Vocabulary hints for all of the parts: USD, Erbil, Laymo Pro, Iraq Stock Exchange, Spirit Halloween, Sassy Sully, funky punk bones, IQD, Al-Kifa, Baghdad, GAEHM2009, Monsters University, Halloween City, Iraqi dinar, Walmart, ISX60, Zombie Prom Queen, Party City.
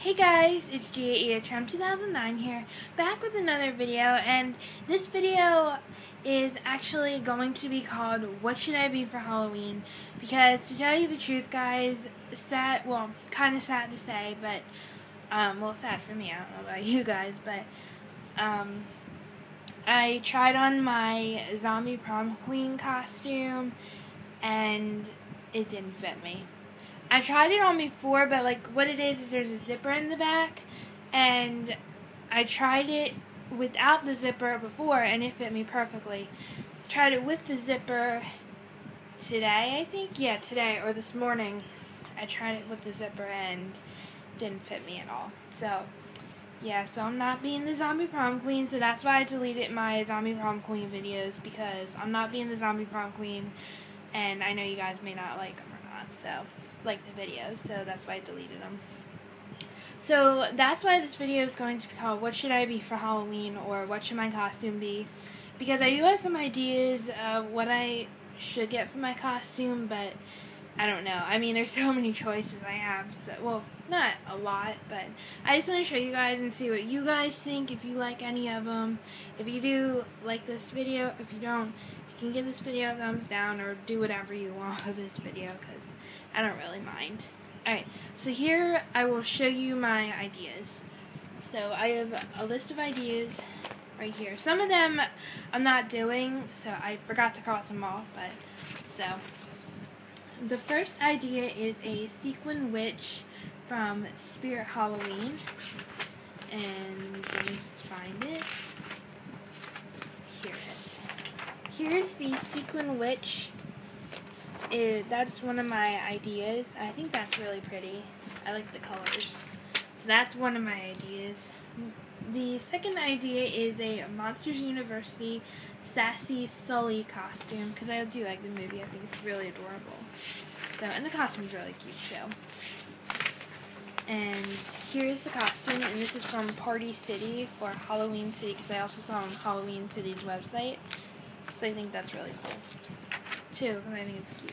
Hey guys, it's GAEHM2009 here, back with another video, and this video is actually going to be called What Should I Be for Halloween? Because to tell you the truth guys, kind of sad to say, but, sad for me, I don't know about you guys, but, I tried on my Zombie Prom Queen costume, and it didn't fit me. I tried it on before, but like what it is there's a zipper in the back, and I tried it without the zipper before and it fit me perfectly. Tried it with the zipper today, I think. Yeah, today or this morning. I tried it with the zipper and didn't fit me at all. So, yeah, so I'm not being the Zombie Prom Queen, so that's why I deleted my Zombie Prom Queen videos, because I'm not being the Zombie Prom Queen, and I know you guys may not like them or not, so like the videos, so that's why I deleted them. So that's why this video is going to be called What Should I Be for Halloween, or What Should My Costume Be? Because I do have some ideas of what I should get for my costume, but I don't know. I mean, there's so many choices I have, so, well, not a lot, but I just want to show you guys and see what you guys think, if you like any of them. If you do, like this video. If you don't, you can give this video a thumbs down or do whatever you want with this video, because I don't really mind. Alright, so here I will show you my ideas. So I have a list of ideas right here. Some of them I'm not doing, so I forgot to cross them off, but so. The first idea is a sequin witch from Spirit Halloween. And let me find it. Here it is. Here's the sequin witch. That's one of my ideas. I think that's really pretty. I like the colors. So that's one of my ideas. The second idea is a Monsters University Sassy Sully costume, because I do like the movie. I think it's really adorable. So, and the costume's really cute too. And here is the costume, and this is from Party City or Halloween City, because I also saw on Halloween City's website. So I think that's really cool too, because I think it's cute.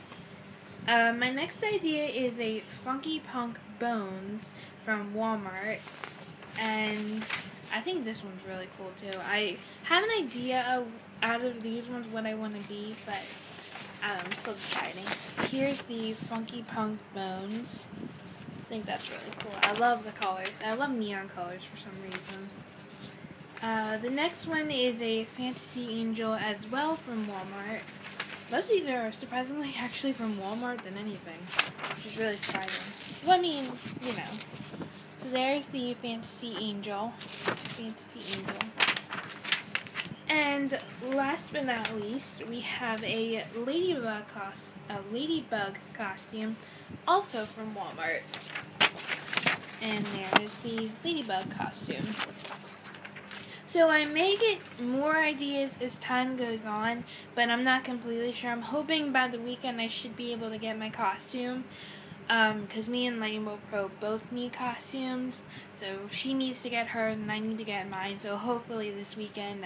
My next idea is a Funky Punk Bones from Walmart, and I think this one's really cool too. I have an idea of, out of these ones, what I want to be, but I'm still deciding. Here's the Funky Punk Bones. I think that's really cool. I love the colors. I love neon colors for some reason. The next one is a Fantasy Angel as well from Walmart. Most of these are surprisingly actually from Walmart than anything, which is really surprising. Well, I mean, you know. So there's the Fantasy Angel. And last but not least, we have a ladybug costume, also from Walmart. And there's the ladybug costume. So I may get more ideas as time goes on, but I'm not completely sure. I'm hoping by the weekend I should be able to get my costume, because me and Laymo Pro both need costumes. So she needs to get hers and I need to get mine. So hopefully this weekend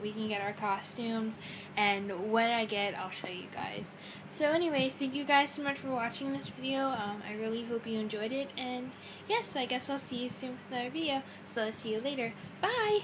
we can get our costumes, and what I get I'll show you guys. So anyways, thank you guys so much for watching this video. I really hope you enjoyed it, and yes, I guess I'll see you soon with another video. So I'll see you later. Bye!